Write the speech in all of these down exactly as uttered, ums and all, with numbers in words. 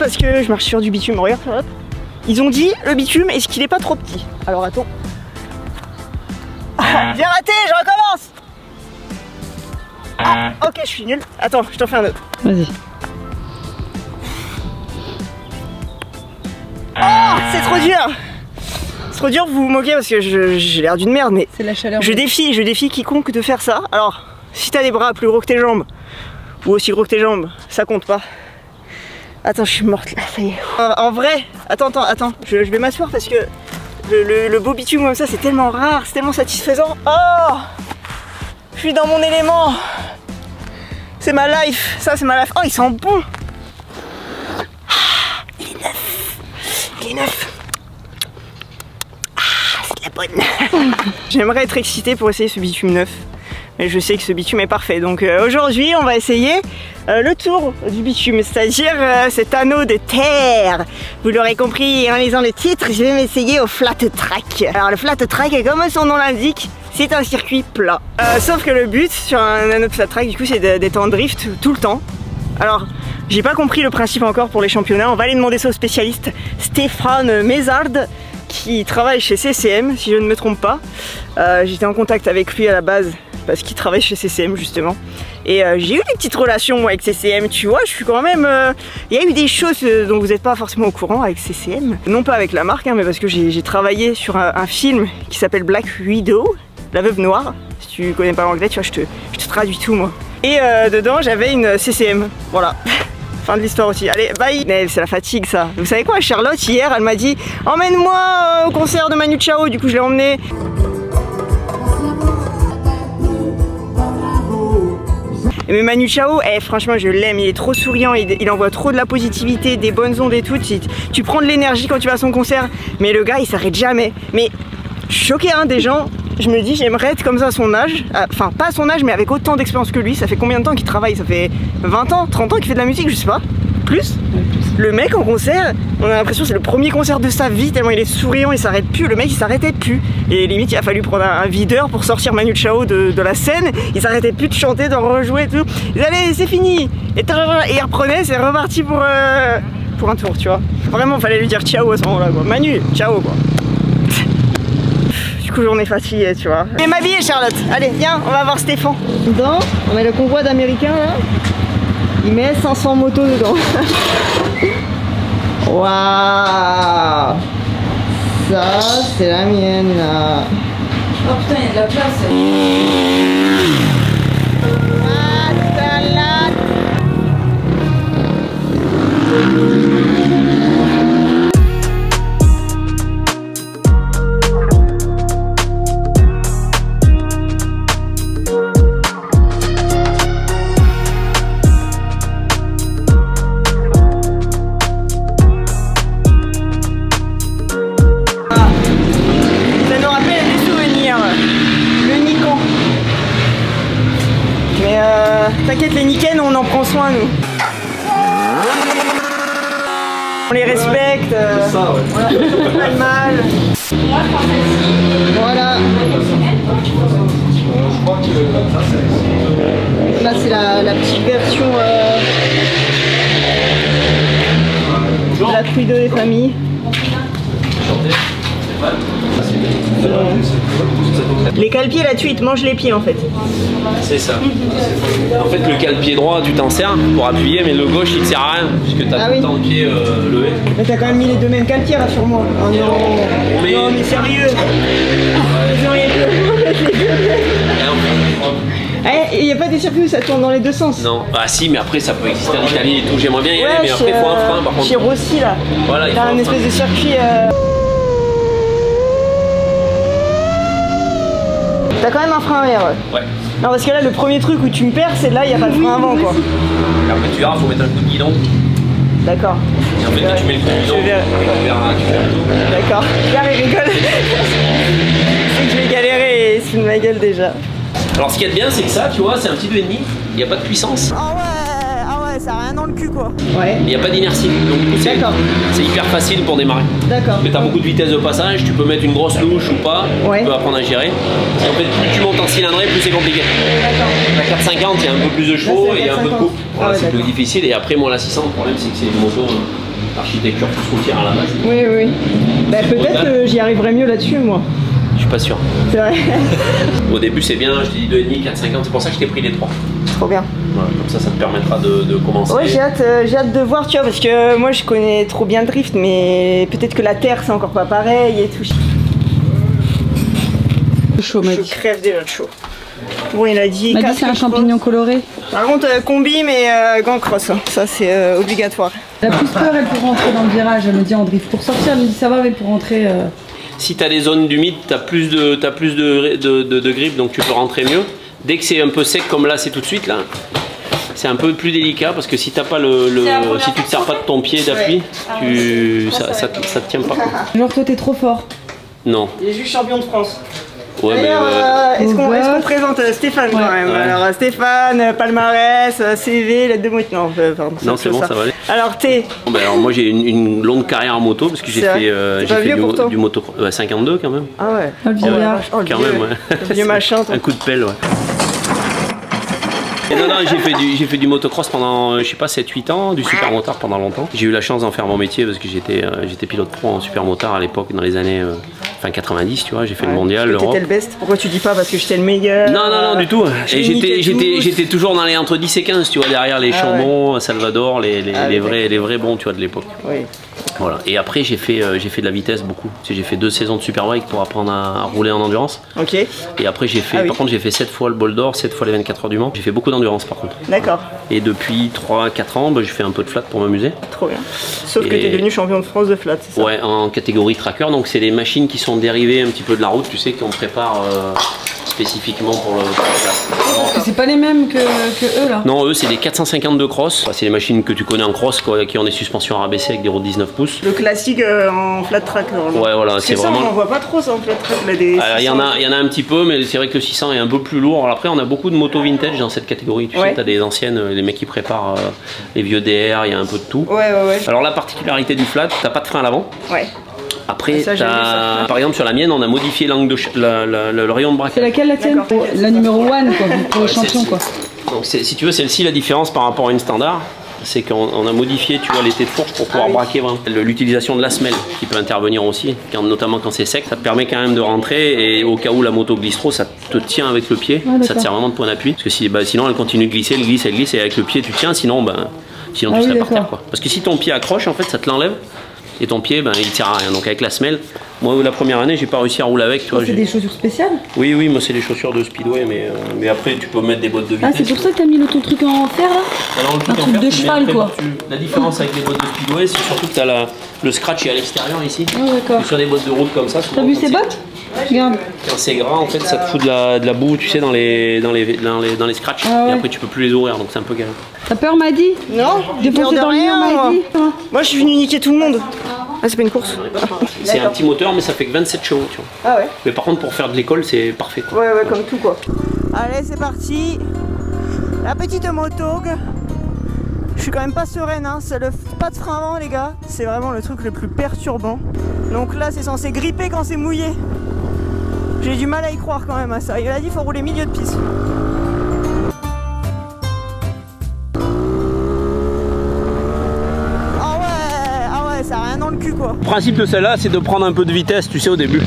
parce que je marche sur du bitume. Regarde, Charlotte. Ils ont dit, le bitume, est-ce qu'il est pas trop petit? Alors attends. Ah, j'ai raté, je recommence. Ah, ok, je suis nul. Attends, je t'en fais un autre. Vas-y. Ah, c'est trop dur. C'est trop dur, vous vous moquez parce que j'ai l'air d'une merde, mais c'est la chaleur. Je défie, je défie quiconque de faire ça. Alors, si t'as des bras plus gros que tes jambes, ou aussi gros que tes jambes, ça compte pas. Attends, je suis morte là, ça y est. Euh, en vrai, attends, attends, attends, je, je vais m'asseoir parce que le, le, le beau bitume comme ça, c'est tellement rare, c'est tellement satisfaisant. Oh, je suis dans mon élément. C'est ma life, ça c'est ma life. Oh, il sent bon. Ah, il est neuf. Il est neuf. Ah, c'est de la bonne. J'aimerais être excitée pour essayer ce bitume neuf. Et je sais que ce bitume est parfait, donc euh, aujourd'hui on va essayer euh, le tour du bitume, c'est-à-dire euh, cet anneau de terre. Vous l'aurez compris en lisant le titre, je vais m'essayer au flat track. Alors le flat track, comme son nom l'indique, c'est un circuit plat. Euh, sauf que le but sur un anneau de flat track, du coup, c'est d'être en drift tout le temps. Alors j'ai pas compris le principe encore pour les championnats, on va aller demander ça au spécialiste Stéphane Mézard, qui travaille chez C C M si je ne me trompe pas. Euh, j'étais en contact avec lui à la base parce qu'il travaille chez C C M justement, et euh, j'ai eu des petites relations moi avec C C M, tu vois, je suis quand même... Il euh, y a eu des choses euh, dont vous n'êtes pas forcément au courant avec C C M, non pas avec la marque, hein, mais parce que j'ai travaillé sur un, un film qui s'appelle Black Widow, la veuve noire, si tu connais pas l'anglais, tu vois, je te, je te traduis tout moi, et euh, dedans j'avais une C C M, voilà. Fin de l'histoire aussi. Allez, bye. C'est la fatigue ça. Vous savez quoi, Charlotte hier, elle m'a dit emmène-moi au concert de Manu Chao, du coup je l'ai emmenée. Mais Manu Chao, eh, franchement je l'aime, il est trop souriant, il, il envoie trop de la positivité, des bonnes ondes et tout. Tu, tu prends de l'énergie quand tu vas à son concert, mais le gars il s'arrête jamais. Mais je suis choquée hein, des gens, je me dis j'aimerais être comme ça à son âge, enfin pas à son âge mais avec autant d'expérience que lui. Ça fait combien de temps qu'il travaille? Ça fait vingt ans, trente ans qu'il fait de la musique, je sais pas. Plus. Le mec en concert, on a l'impression que c'est le premier concert de sa vie tellement il est souriant, il s'arrête plus, le mec il s'arrêtait plus. Et limite il a fallu prendre un, un videur pour sortir Manu Chao de, de la scène, il s'arrêtait plus de chanter, d'en rejouer et tout. Il allait c'est fini. Et, et il reprenait, c'est reparti pour, euh, pour un tour, tu vois. Vraiment il fallait lui dire ciao à ce moment-là quoi. Manu, ciao quoi. Du coup on est fatigué tu vois. Mais m'habiller Charlotte, allez viens, on va voir Stéphane. Dedans, on a le convoi d'Américains là. Il met cinq cents motos dedans. Waouh. Ça, c'est la mienne là. Oh putain, il y a de la place. T'inquiète, les Nickens, on en prend soin, nous. On les respecte. Euh, ça, ouais. Voilà, pas de mal. Voilà. Là, c'est la, la petite version euh, de la Cuido des familles. Les cale-pieds là-dessus ils te mangent les pieds en fait. C'est ça. En fait le cale-pied droit tu t'en sers pour appuyer mais le gauche il te sert à rien puisque t'as ah tout oui. le temps le pied euh, levé. Mais t'as quand même mis les deux mêmes cale-pieds là sur moi. Oh, non. Mais... non mais sérieux. Non il y a deux. Il n'y a pas des circuits où ça tourne dans les deux sens. Non. Ah si mais après ça peut exister en Italie et tout, j'aimerais bien y aller ouais, mais après euh... faut un frein par contre. Chez Rossi là. Voilà, t'as un, un espèce de circuit. Euh... T'as quand même un frein arrière ouais. ouais. Non parce que là le premier truc où tu me perds c'est là il n'y a pas de frein avant quoi. Et après tu verras, faut mettre un coup de guidon. D'accord. Et en fait là tu mets le coup de guidon. D'accord. Là il rigole. C'est que je vais galérer et c'est de ma gueule déjà. Alors ce qu'il y a de bien c'est que ça tu vois c'est un petit deux virgule cinq, il n'y a pas de puissance. Ah ouais, ah ouais, ça a rien dans le cul quoi. Ouais. Il n'y a pas d'inertie. D'accord. C'est hyper facile pour démarrer. D'accord. Mais t'as beaucoup de vitesse de passage, tu peux mettre une grosse louche ou pas, ouais. tu peux apprendre à gérer. Et en fait, plus tu montes en cylindrée, plus c'est compliqué. D'accord. La quatre cent cinquante, il y a un peu plus de chevaux là, et il y a un peu de coupe. Voilà, ah ouais, c'est plus difficile. Et après, moi, la six cents, le problème, c'est que c'est une moto architecture frontière à la base. Oui, oui. Bah, peut-être euh, j'y arriverai mieux là-dessus, moi. Je suis pas sûr. C'est vrai. Au début, c'est bien, je dis deux virgule cinq, quatre virgule cinquante, c'est pour ça que je t'ai pris les trois. Trop bien. Ouais, comme ça, ça te permettra de, de commencer. Ouais, j'ai hâte, euh, j'ai hâte de voir, tu vois, parce que moi, je connais trop bien le drift, mais peut-être que la terre, c'est encore pas pareil et tout. Chaud, je crève déjà de chaud. Bon, il a dit, dit c'est un champignon coloré. Par contre, euh, combi, mais euh, gants cross, hein. Ça c'est euh, obligatoire. La plus peur, elle pour rentrer dans le virage, elle me dit en drift. Pour sortir, elle me dit ça va, mais pour rentrer. Euh... Si t'as des zones d'humide, t'as plus de, t'as plus de, de, de, de grippe, donc tu peux rentrer mieux. Dès que c'est un peu sec, comme là, c'est tout de suite là. C'est un peu plus délicat parce que si t'as pas le, le si tu te sers pas de ton pied d'appui, ouais. Ah, tu, ça, ça, ça, te, ça te tient pas. Genre toi, t'es trop fort. Non. Il est juste champion de France. Ouais, euh, est-ce qu'on est qu'on présente Stéphane, ouais, quand même, ouais. Alors Stéphane, palmarès, C V, lettre de moto. Non, pardon, non c'est bon, ça. ça va aller. Alors t'es... Bon, ben, alors moi j'ai une, une longue carrière en moto parce que j'ai fait, euh, fait du, du moto bah, cinquante-deux quand même. Ah ouais. Oh, oh, ouais. Oh, quand Dieu. Même, ouais. Dieu machin, un coup de pelle, ouais. Et non, non, j'ai fait du, j'ai fait du motocross pendant, je sais pas, sept huit ans, du super motard pendant longtemps. J'ai eu la chance d'en faire mon métier parce que j'étais euh, j'étais pilote pro en super motard à l'époque, dans les années euh, fin quatre-vingt-dix, tu vois. J'ai fait ouais, le mondial, l'Europe. T'étais le best. Pourquoi tu dis pas parce que j'étais le meilleur? Non, non, non, du tout. Et j'étais, j'étais, j'étais toujours dans les entre dix et quinze, tu vois, derrière les ah, Chambon, ouais. Salvador, les, les, ah, les, vrais, les vrais bons, tu vois, de l'époque. Oui. Voilà. Et après, j'ai fait, euh, j'ai fait de la vitesse beaucoup. J'ai fait deux saisons de Superbike pour apprendre à, à rouler en endurance. Ok. Et après, j'ai fait, ah, oui. Par contre, j'ai fait sept fois le Bol d'Or, sept fois les vingt-quatre heures du Mans. J'ai fait beaucoup d'endurance par contre. D'accord. Et depuis trois quatre ans, bah, je fais un peu de flat pour m'amuser. Trop bien. Sauf et... que tu es devenu champion de France de flat, c'est ça? Ouais, en catégorie tracker. Donc, c'est des machines qui sont dérivées un petit peu de la route, tu sais, qu'on prépare euh, spécifiquement pour le, pour le flat. C'est pas les mêmes que, que eux là? Non, eux, c'est des quatre cent cinquante-deux cross. Enfin, c'est les machines que tu connais en cross, quoi, qui ont des suspensions à rabaisser avec des roues de dix-neuf pouces. Le classique euh, en flat track, normalement. Ouais, voilà, c'est vraiment. Ça, on en voit pas trop ça en flat track. Il y, y en a un petit peu, mais c'est vrai que le six cents est un peu plus lourd. Alors, après, on a beaucoup de motos vintage dans cette catégorie. Tu ouais. sais, tu as des anciennes, les mecs qui préparent euh, les vieux D R, il y a un peu de tout. Ouais, ouais, ouais. Alors, la particularité du flat, t'as pas de frein à l'avant. Ouais. Après, ça, as... par exemple, sur la mienne, on a modifié l'angle de ch... la, la, la, le rayon de braquage. C'est laquelle la tienne? La numéro un, quoi, pour ouais, le champion, quoi. Donc, si tu veux, celle-ci, la différence par rapport à une standard. C'est qu'on a modifié, tu vois, l'été de fourche pour pouvoir ah oui. braquer vraiment. L'utilisation de la semelle qui peut intervenir aussi, quand, notamment quand c'est sec, ça te permet quand même de rentrer et au cas où la moto glisse trop, ça te tient avec le pied, ah, ça te sert vraiment de point d'appui. Parce que si, bah, sinon elle continue de glisser, elle glisse, elle glisse et avec le pied tu tiens, sinon, bah, sinon ah, tu oui, serais par terre, quoi. Parce que si ton pied accroche, en fait ça te l'enlève et ton pied, ben, il ne sert à rien. Donc avec la semelle, moi la première année, j'ai pas réussi à rouler avec. C'est des chaussures spéciales? Oui, oui, moi c'est des chaussures de Speedway, mais, euh, mais après tu peux mettre des bottes de vitesse. Ah, c'est pour ça que tu as mis le tout truc en fer là? Alors, le truc Un en truc fer, de cheval quoi. Par, tu... La différence avec les bottes de Speedway, c'est surtout que tu as la... le scratch est à l'extérieur ici. Oh, d'accord. Sur des bottes de route comme ça. T'as vu ces bottes? Regarde. Quand c'est gras, en fait, ça te fout de la, de la boue, tu sais, dans les, dans les, dans les, dans les scratchs. Ah ouais. Et après, tu peux plus les ouvrir, donc c'est un peu galère. T'as peur, m'a dit? Non, j'ai peur de rien. Moi, je suis venu niquer tout le monde. Ah, c'est pas une course. C'est un petit moteur, mais ça fait que vingt-sept chevaux, tu vois. Ah ouais. Mais par contre, pour faire de l'école, c'est parfait, quoi. Ouais, ouais, ouais, comme tout, quoi. Allez, c'est parti. La petite moto. Je suis quand même pas sereine, hein. Le... pas de frein avant, les gars. C'est vraiment le truc le plus perturbant. Donc là, c'est censé gripper quand c'est mouillé. J'ai du mal à y croire quand même à ça. Il a dit qu'il faut rouler milieu de piste. Ah ouais, ah ouais, ça a rien dans le cul, quoi. Le principe de celle-là, c'est de prendre un peu de vitesse, tu sais, au début.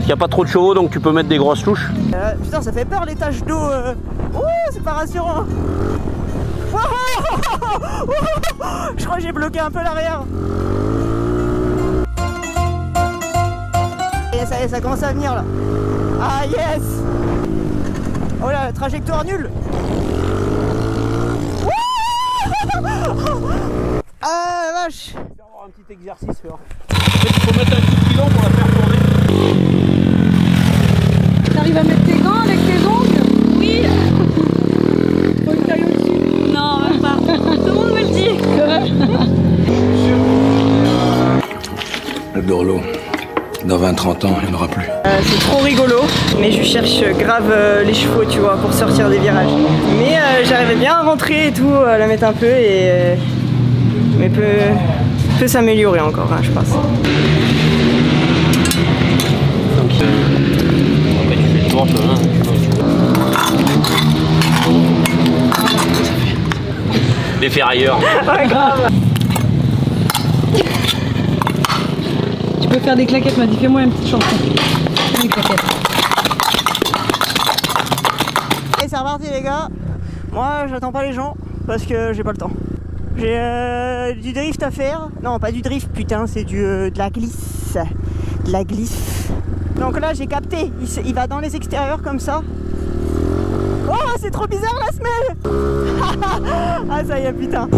Il n'y a pas trop de chevaux, donc tu peux mettre des grosses touches. Euh, putain, ça fait peur les taches d'eau. Euh... Ouh, c'est pas rassurant. Je crois que j'ai bloqué un peu l'arrière. Et ça y est, ça commence à venir là. Ah yes. Oh là, la trajectoire nulle. Ah la vache. On va avoir un petit exercice. En fait, il faut mettre un petit pilon pour la faire tourner. T'arrives à mettre tes gants avec tes ongles? Oui. Faut que t'ailles au-dessus. Non, même pas. Tout le monde me le dit. Dans l'eau. Dans vingt trente ans, il n'y en aura plus. Euh, c'est trop rigolo, mais je cherche grave euh, les chevaux, tu vois, pour sortir des virages. Mais euh, j'arrivais bien à rentrer et tout, à la mettre un peu, et euh, mais peut, peut s'améliorer encore, hein, je pense. Donc, euh, bah, tu fais le tour, toi, hein. Des ferrailleurs. Ouais, grave. Tu peux faire des claquettes, m'a dit, fais-moi une petite chanson. Fais des claquettes. Et c'est reparti les gars. Moi j'attends pas les gens parce que j'ai pas le temps. J'ai euh, du drift à faire. Non, pas du drift, putain, c'est du euh, de la glisse. De la glisse. Donc là j'ai capté, il, il va dans les extérieurs comme ça. Oh, c'est trop bizarre la semelle. Ah ça y est, putain.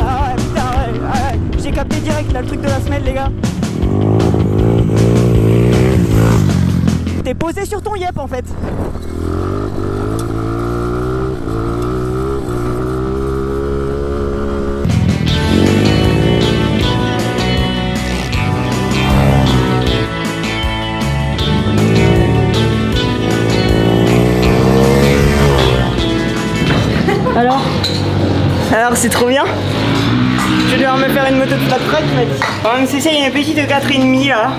Ah ouais, putain, ouais, ouais. J'ai capté direct là le truc de la semelle les gars. T'es posé sur ton yep en fait. Alors Alors c'est trop bien. Je vais devoir me faire une moto de flat track en fait. On s'essaye une petite de quatre virgule cinq là.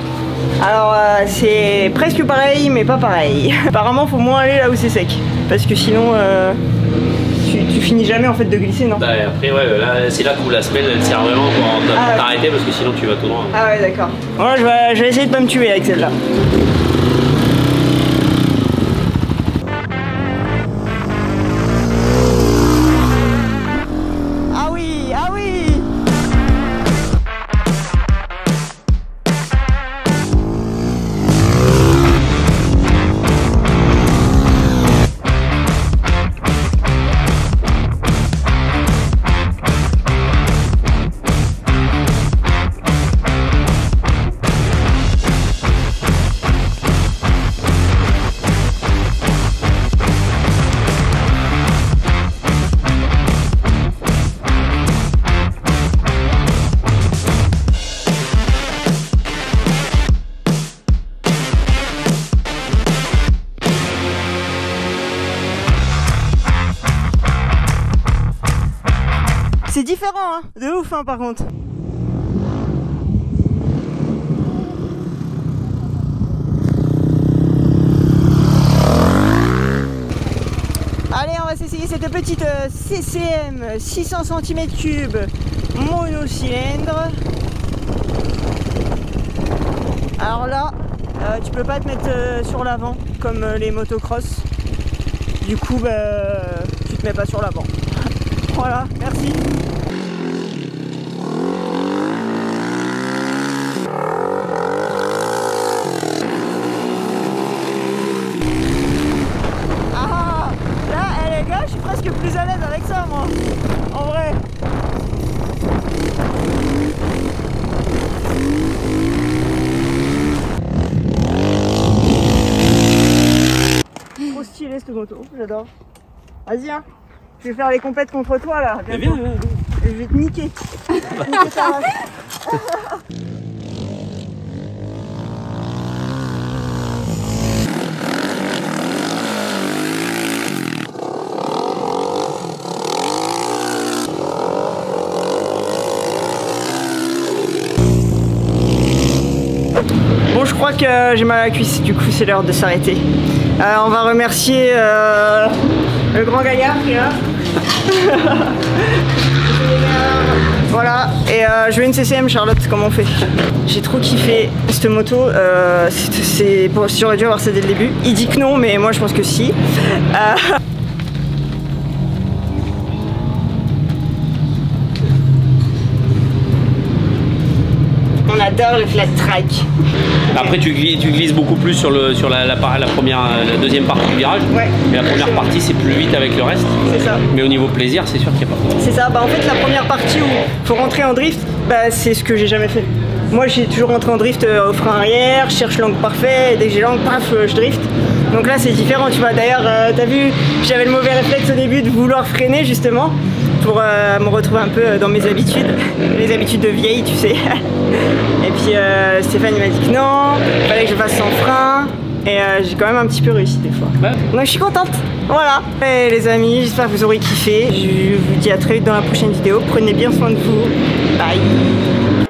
Alors euh, c'est presque pareil mais pas pareil. Apparemment faut moins aller là où c'est sec. Parce que sinon euh, tu, tu finis jamais en fait de glisser, non? Bah après ouais, c'est là où la semelle elle sert vraiment pour ah, t'arrêter parce que sinon tu vas tout droit. Ah ouais d'accord. Voilà, je vais, je vais essayer de pas me tuer avec celle-là. C'est différent, hein, de ouf, hein, par contre. Allez, on va s'essayer cette petite euh, C C M six cents centimètres cubes monocylindre. Alors là, euh, tu peux pas te mettre euh, sur l'avant comme euh, les motocross. Du coup, bah, euh, tu te mets pas sur l'avant. Voilà, merci. Ah là, les gars, je suis presque plus à l'aise avec ça, moi. En vrai. Trop stylé cette moto, j'adore. Vas-y, hein. Je vais faire les compètes contre toi là. Bien, bien, bien, bien. Je vais te niquer. Je vais te niquer ta race. Bon, je crois que j'ai mal à la cuisse, du coup c'est l'heure de s'arrêter. Euh, on va remercier euh, le grand gaillard qui est là. Voilà, et euh, je veux une C C M Charlotte, comment on fait? J'ai trop kiffé cette moto, euh, c'est bon, si j'aurais dû avoir ça dès le début. Il dit que non, mais moi je pense que si. Euh... On adore le flat track. Après tu glisses, tu glisses beaucoup plus sur, le, sur la, la, la, première, la deuxième partie du virage. Ouais. Mais la première partie c'est plus vite avec le reste. C'est ça. Mais au niveau plaisir c'est sûr qu'il n'y a pas. C'est ça, bah en fait la première partie où il faut rentrer en drift, bah c'est ce que j'ai jamais fait. Moi j'ai toujours rentré en drift au frein arrière, je cherche l'angle parfait, et dès que j'ai l'angle, paf, je drift. Donc là c'est différent tu vois, d'ailleurs euh, t'as vu, j'avais le mauvais réflexe au début de vouloir freiner justement. Pour euh, me retrouver un peu dans mes habitudes, les habitudes de vieille, tu sais. Et puis euh, Stéphane m'a dit que non, il fallait que je fasse sans frein. Et euh, j'ai quand même un petit peu réussi des fois. Ouais. Donc je suis contente. Voilà. Et les amis, j'espère que vous aurez kiffé. Je vous dis à très vite dans la prochaine vidéo. Prenez bien soin de vous. Bye.